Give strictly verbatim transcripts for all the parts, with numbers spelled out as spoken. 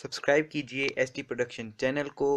Subscribe कीजिए S T production channel को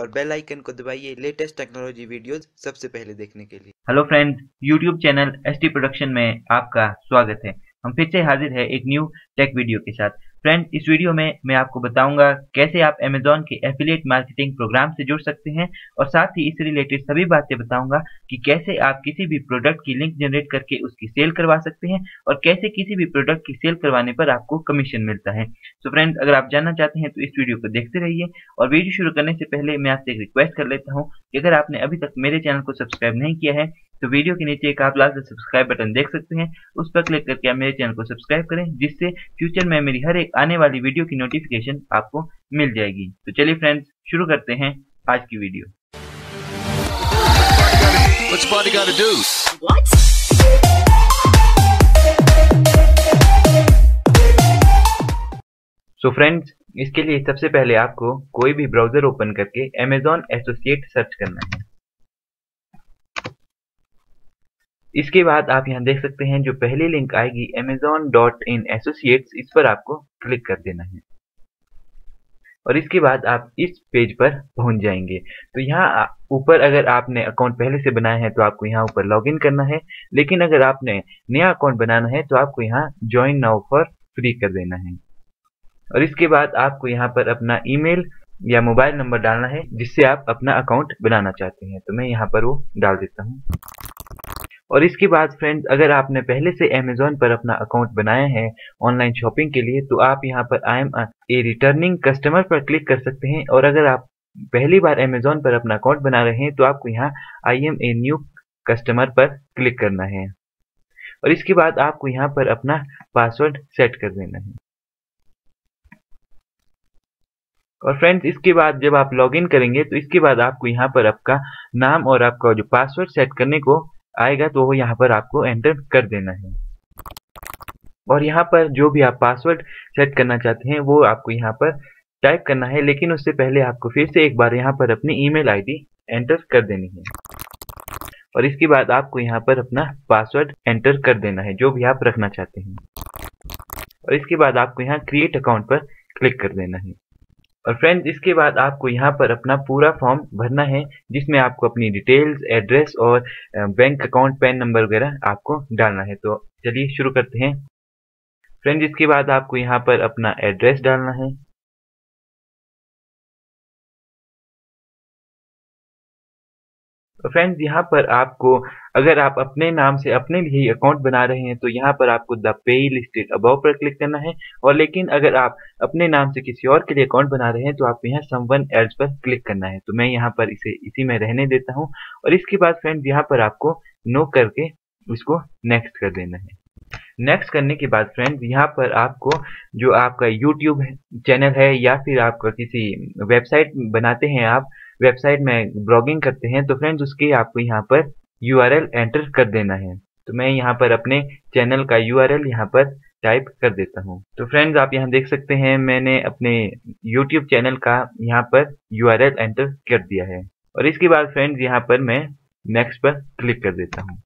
और बेल आइकन को दबाइए लेटेस्ट टेक्नोलॉजी वीडियोस सबसे पहले देखने के लिए। Hello friends, YouTube channel S T production में आपका स्वागत है। हम फिर से हाजिर है एक न्यू टेक वीडियो के साथ। फ्रेंड्स, इस वीडियो में मैं आपको बताऊंगा कैसे आप अमेजॉन के एफिलिएट मार्केटिंग प्रोग्राम से जुड़ सकते हैं और साथ ही इससे रिलेटेड सभी बातें बताऊंगा कि कैसे आप किसी भी प्रोडक्ट की लिंक जनरेट करके उसकी सेल करवा सकते हैं और कैसे किसी भी प्रोडक्ट की सेल करवाने पर आपको कमीशन मिलता है। सो फ्रेंड्स, अगर आप जानना चाहते हैं तो इस वीडियो को देखते रहिए। और वीडियो शुरू करने से पहले मैं आपसे एक रिक्वेस्ट कर लेता हूँ कि अगर आपने अभी तक मेरे चैनल को सब्सक्राइब नहीं किया है तो वीडियो के नीचे एक आप लाल सब्सक्राइब बटन देख सकते हैं, उस पर क्लिक करके आप मेरे चैनल को सब्सक्राइब करें, जिससे फ्यूचर में मेरी हर एक आने वाली वीडियो की नोटिफिकेशन आपको मिल जाएगी। तो चलिए फ्रेंड्स, शुरू करते हैं आज की वीडियो। सो फ्रेंड्स, इसके लिए सबसे पहले आपको कोई भी ब्राउजर ओपन करके अमेजॉन एसोसिएट सर्च करना है। इसके बाद आप यहाँ देख सकते हैं जो पहली लिंक आएगी amazon डॉट इन associates, इस पर आपको क्लिक कर देना है और इसके बाद आप इस पेज पर पहुंच जाएंगे। तो यहाँ ऊपर अगर आपने अकाउंट पहले से बनाया है तो आपको यहाँ ऊपर लॉगिन करना है, लेकिन अगर आपने नया अकाउंट बनाना है तो आपको यहाँ ज्वाइन नाउ फॉर फ्री कर देना है। और इसके बाद आपको यहाँ पर अपना ईमेल या मोबाइल नंबर डालना है जिससे आप अपना अकाउंट बनाना चाहते हैं, तो मैं यहाँ पर वो डाल देता हूँ। और इसके बाद फ्रेंड्स, अगर आपने पहले से अमेजोन पर अपना अकाउंट बनाया है ऑनलाइन शॉपिंग के लिए तो आप यहाँ पर I am a returning customer पर क्लिक कर सकते हैं। और अगर आप पहली बार अमेजोन पर अपना अकाउंट बना रहे हैं तो आपको यहाँ I am a new customer पर क्लिक करना है और इसके बाद आपको यहाँ पर अपना पासवर्ड सेट कर देना है। और फ्रेंड्स, इसके बाद जब आप लॉग इन करेंगे तो इसके बाद आपको यहाँ पर आपका नाम और आपका जो पासवर्ड सेट करने को आएगा तो वो यहाँ पर आपको एंटर कर देना है। और यहाँ पर जो भी आप पासवर्ड सेट करना चाहते हैं वो आपको यहाँ पर टाइप करना है, लेकिन उससे पहले आपको फिर से एक बार यहाँ पर अपनी ईमेल आईडी एंटर कर देनी है और इसके बाद आपको यहाँ पर अपना पासवर्ड एंटर कर देना है जो भी आप रखना चाहते हैं। और इसके बाद आपको यहाँ क्रिएट अकाउंट पर क्लिक कर देना है। और फ्रेंड्स, इसके बाद आपको यहाँ पर अपना पूरा फॉर्म भरना है जिसमें आपको अपनी डिटेल्स, एड्रेस और बैंक अकाउंट, पैन नंबर वगैरह आपको डालना है। तो चलिए शुरू करते हैं। फ्रेंड्स, इसके बाद आपको यहाँ पर अपना एड्रेस डालना है और फ्रेंड्स, यहाँ पर आपको अगर आप अपने नाम से अपने लिए अकाउंट बना रहे हैं तो यहाँ पर आपको द पे लिस्टेड अबव पर क्लिक करना है। और लेकिन अगर आप अपने नाम से किसी और के लिए अकाउंट बना रहे हैं तो आपको यहाँ समवन एल्स पर क्लिक करना है, तो मैं यहाँ पर इसे इसी में रहने देता हूँ। और इसके बाद फ्रेंड्स, यहाँ पर आपको नो करके उसको नेक्स्ट कर देना है। नेक्स्ट करने के बाद फ्रेंड्स, यहाँ पर आपको जो आपका यूट्यूब चैनल है या फिर आपका किसी वेबसाइट बनाते हैं, आप वेबसाइट में ब्लॉगिंग करते हैं, तो फ्रेंड्स उसके आपको यहाँ पर यूआरएल एंटर कर देना है। तो मैं यहाँ पर अपने चैनल का यूआरएल यहाँ पर टाइप कर देता हूँ। तो फ्रेंड्स, आप यहाँ देख सकते हैं मैंने अपने यूट्यूब चैनल का यहाँ पर यूआरएल एंटर कर दिया है। और इसके बाद फ्रेंड्स, यहाँ पर मैं नेक्स्ट पर क्लिक कर देता हूँ।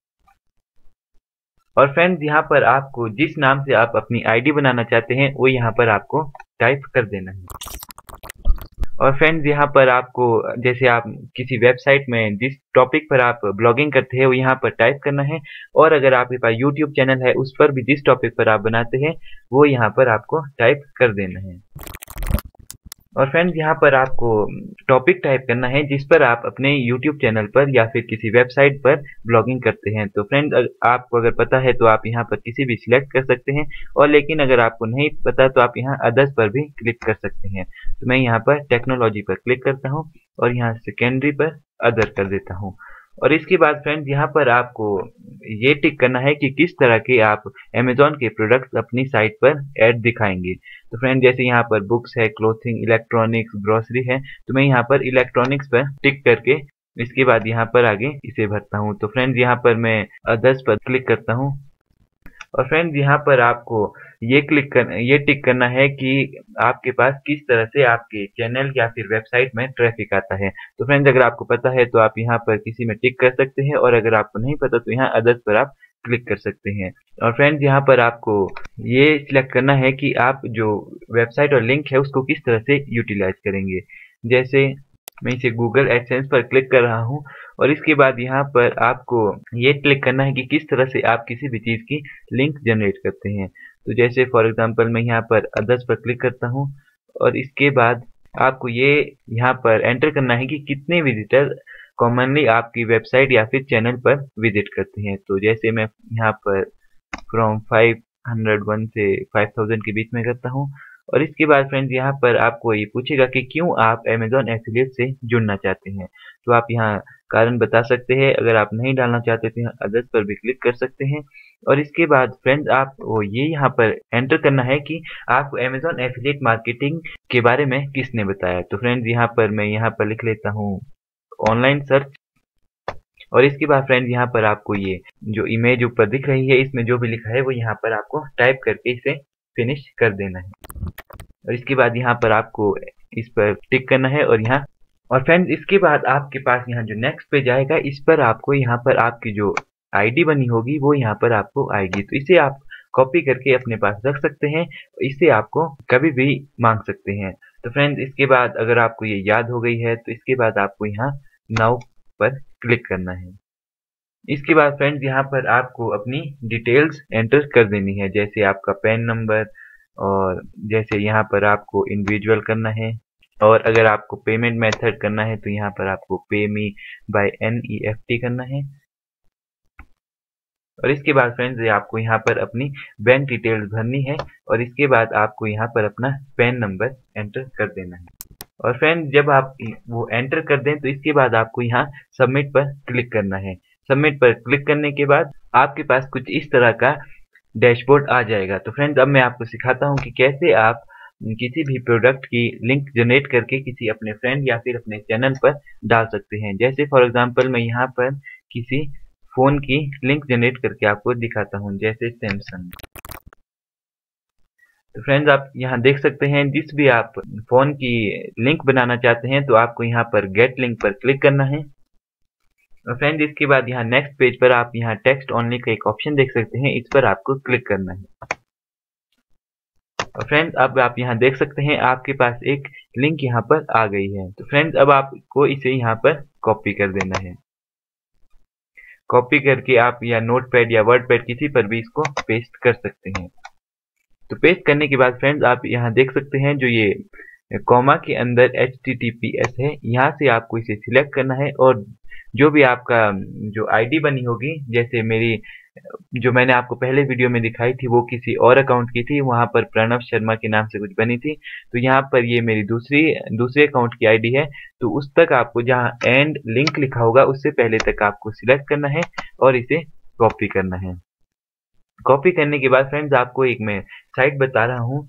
और फ्रेंड्स, यहाँ पर आपको जिस नाम से आप अपनी आईडी बनाना चाहते हैं वो यहाँ पर आपको टाइप कर देना है। और फ्रेंड्स, यहाँ पर आपको जैसे आप किसी वेबसाइट में जिस टॉपिक पर आप ब्लॉगिंग करते हैं वो यहाँ पर टाइप करना है। और अगर आपके पास यूट्यूब चैनल है उस पर भी जिस टॉपिक पर आप बनाते हैं वो यहाँ पर आपको टाइप कर देना है। और फ्रेंड्स, यहाँ पर आपको टॉपिक टाइप करना है जिस पर आप अपने यूट्यूब चैनल पर या फिर किसी वेबसाइट पर ब्लॉगिंग करते हैं। तो फ्रेंड्स, आपको अगर पता है तो आप यहाँ पर किसी भी सिलेक्ट कर सकते हैं, और लेकिन अगर आपको नहीं पता तो आप यहाँ अदर्स पर भी क्लिक कर सकते हैं। तो मैं यहाँ पर टेक्नोलॉजी पर क्लिक करता हूँ और यहाँ सेकेंडरी पर अदर कर देता हूँ। और इसके बाद फ्रेंड्स, यहाँ पर आपको ये टिक करना है कि किस तरह के आप अमेजॉन के प्रोडक्ट्स अपनी साइट पर ऐड दिखाएंगे। तो फ्रेंड, जैसे यहाँ पर बुक्स है, क्लोथिंग, इलेक्ट्रॉनिक्स, ग्रोसरी है, तो मैं यहाँ पर इलेक्ट्रॉनिक्स पर टिक करके इसके बाद यहाँ पर आगे इसे भरता हूँ। तो फ्रेंड्स, यहाँ पर मैं अदर्स पर क्लिक करता हूँ। और फ्रेंड्स, यहाँ पर आपको ये क्लिक कर ये टिक करना है कि आपके पास किस तरह से आपके चैनल या फिर वेबसाइट में ट्रैफिक आता है। तो फ्रेंड्स, अगर आपको पता है तो आप यहाँ पर किसी में टिक कर सकते हैं, और अगर आपको नहीं पता तो यहाँ अदर्स पर आप क्लिक कर सकते हैं। और फ्रेंड्स यहाँ पर आपको ये सिलेक्ट करना है कि आप जो वेबसाइट और लिंक है उसको किस तरह से यूटिलाइज करेंगे। जैसे मैं इसे गूगल एडसेंस पर क्लिक कर रहा हूँ और इसके बाद यहाँ पर आपको ये क्लिक करना है कि किस तरह से आप किसी भी चीज़ की लिंक जनरेट करते हैं। तो जैसे फॉर एग्जांपल मैं यहाँ पर अदर्स पर क्लिक करता हूँ और इसके बाद आपको ये यहाँ पर एंटर करना है कि कितने विजिटर कॉमनली आपकी वेबसाइट या फिर चैनल पर विजिट करते हैं। तो जैसे मैं यहाँ पर फ्रॉम फाइव हंड्रेड वन से फाइव थाउजेंड के बीच में करता हूँ। और इसके बाद फ्रेंड्स यहाँ पर आपको ये पूछेगा कि क्यों आप Amazon Affiliate से जुड़ना चाहते हैं, तो आप यहाँ कारण बता सकते हैं। अगर आप नहीं डालना चाहते तो अदर्स पर भी क्लिक कर सकते हैं। और इसके बाद फ्रेंड्स आप वो ये यहाँ पर एंटर करना है कि आपको Amazon Affiliate मार्केटिंग के बारे में किसने बताया। तो फ्रेंड्स यहाँ पर मैं यहाँ पर लिख लेता हूँ ऑनलाइन सर्च। और इसके बाद फ्रेंड्स यहाँ पर आपको ये जो इमेज ऊपर दिख रही है इसमें जो भी लिखा है वो यहाँ पर आपको टाइप करके इसे फिनिश कर देना है। और इसके बाद यहाँ पर आपको इस पर टिक करना है और यहाँ और फ्रेंड्स इसके बाद आपके पास यहाँ जो नेक्स्ट पेज आएगा इस पर आपको यहाँ पर आपकी जो आईडी बनी होगी वो यहाँ पर आपको आएगी। तो इसे आप कॉपी करके अपने पास रख सकते हैं, इसे आपको कभी भी मांग सकते हैं। तो फ्रेंड्स इसके बाद अगर आपको ये याद हो गई है तो इसके बाद आपको यहाँ नाउ पर क्लिक करना है। इसके बाद फ्रेंड्स यहाँ पर आपको अपनी डिटेल्स एंटर कर देनी है, जैसे आपका पैन नंबर और जैसे यहाँ पर आपको इंडिविजुअल करना है। और अगर आपको पेमेंट मेथड करना है तो यहाँ पर आपको pay me by N E F T करना है। और इसके बाद फ्रेंड्स ये आपको यहाँ पर अपनी बैंक डिटेल्स भरनी है और इसके बाद आपको यहाँ पर अपना पैन नंबर एंटर कर देना है। और फ्रेंड्स जब आप वो एंटर कर दें तो इसके बाद आपको यहाँ सबमिट पर क्लिक करना है। सबमिट पर क्लिक करने के बाद आपके पास कुछ इस तरह का डैशबोर्ड आ जाएगा। तो फ्रेंड्स अब मैं आपको सिखाता हूँ कि कैसे आप किसी भी प्रोडक्ट की लिंक जनरेट करके किसी अपने फ्रेंड या फिर अपने चैनल पर डाल सकते हैं। जैसे फॉर एग्जांपल मैं यहाँ पर किसी फ़ोन की लिंक जनरेट करके आपको दिखाता हूँ, जैसे सैमसंग। तो फ्रेंड्स आप यहाँ देख सकते हैं जिस भी आप फ़ोन की लिंक बनाना चाहते हैं तो आपको यहाँ पर गेट लिंक पर क्लिक करना है। और फ्रेंड्स इसके बाद यहाँ नेक्स्ट पेज पर आप यहाँ टेक्स्ट ओनली का एक ऑप्शन देख सकते हैं, इस पर आपको क्लिक करना है। और फ्रेंड्स अब आप यहाँ देख सकते हैं आपके पास एक लिंक यहाँ पर आ गई है। तो फ्रेंड्स अब आपको इसे यहाँ पर कॉपी कर देना है। कॉपी करके आप या नोटपैड या वर्डपैड किसी पर भी इसको पेस्ट कर सकते हैं। तो पेस्ट करने के बाद फ्रेंड्स आप यहाँ देख सकते हैं जो ये कॉमा के अंदर H T T P S है, यहाँ से आपको इसे सिलेक्ट करना है। और जो भी आपका जो आईडी बनी होगी, जैसे मेरी जो मैंने आपको पहले वीडियो में दिखाई थी वो किसी और अकाउंट की थी, वहाँ पर प्रणव शर्मा के नाम से कुछ बनी थी। तो यहाँ पर ये मेरी दूसरी दूसरे अकाउंट की आईडी है। तो उस तक आपको जहाँ एंड लिंक लिखा होगा उससे पहले तक आपको सिलेक्ट करना है और इसे कॉपी करना है। कॉपी करने के बाद फ्रेंड्स आपको एक मैं साइट बता रहा हूँ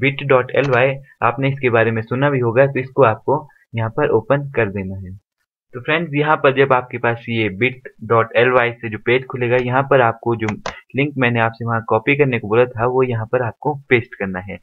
बिट डॉट एल वाई, आपने इसके बारे में सुना भी होगा, तो इसको आपको यहाँ पर ओपन कर देना है। तो फ्रेंड्स यहाँ पर जब आपके पास ये बिट डॉट एल वाई से जो पेज खुलेगा यहाँ पर आपको जो लिंक मैंने आपसे वहाँ कॉपी करने को बोला था वो यहाँ पर आपको पेस्ट करना है।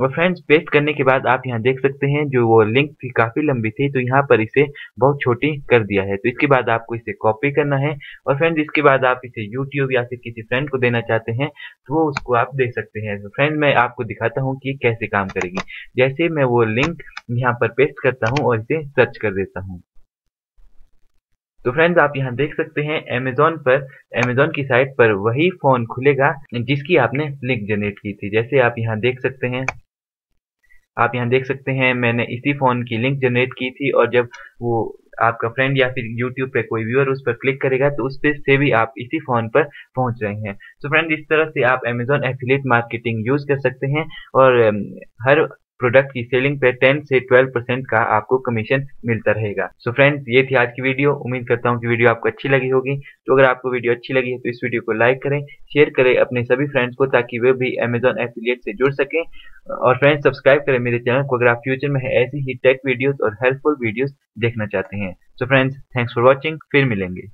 और फ्रेंड्स पेस्ट करने के बाद आप यहाँ देख सकते हैं जो वो लिंक थी काफ़ी लंबी थी, तो यहाँ पर इसे बहुत छोटी कर दिया है। तो इसके बाद आपको इसे कॉपी करना है। और फ्रेंड्स इसके बाद आप इसे यूट्यूब या फिर किसी फ्रेंड को देना चाहते हैं तो वो उसको आप दे सकते हैं। तो फ्रेंड्स मैं आपको दिखाता हूँ कि कैसे काम करेगी। जैसे मैं वो लिंक यहाँ पर पेस्ट करता हूँ और इसे सर्च कर देता हूँ। तो फ्रेंड्स आप यहाँ देख सकते हैं अमेजोन पर अमेजोन की साइट पर वही फोन खुलेगा जिसकी आपने लिंक जनरेट की थी। जैसे आप यहाँ देख सकते हैं आप यहाँ देख सकते हैं मैंने इसी फोन की लिंक जनरेट की थी। और जब वो आपका फ्रेंड या फिर यूट्यूब पे कोई व्यूअर उस पर क्लिक करेगा तो उस पर से भी आप इसी फोन पर पहुंच रहे हैं। तो फ्रेंड्स इस तरह से आप अमेजोन एफिलिएट मार्केटिंग यूज कर सकते हैं और हर प्रोडक्ट की सेलिंग पे टेन से ट्वेल्व परसेंट का आपको कमीशन मिलता रहेगा। सो फ्रेंड्स ये थी आज की वीडियो। उम्मीद करता हूँ कि वीडियो आपको अच्छी लगी होगी। तो अगर आपको वीडियो अच्छी लगी है तो इस वीडियो को लाइक करें, शेयर करें अपने सभी फ्रेंड्स को ताकि वे भी अमेजॉन एफिलिएट से जुड़ सकें। और फ्रेंड्स सब्सक्राइब करें मेरे चैनल को अगर आप फ्यूचर में ऐसी ही टेक वीडियोज और हेल्पफुल वीडियोज देखना चाहते हैं। So friends thanks for watching, फिर मिलेंगे।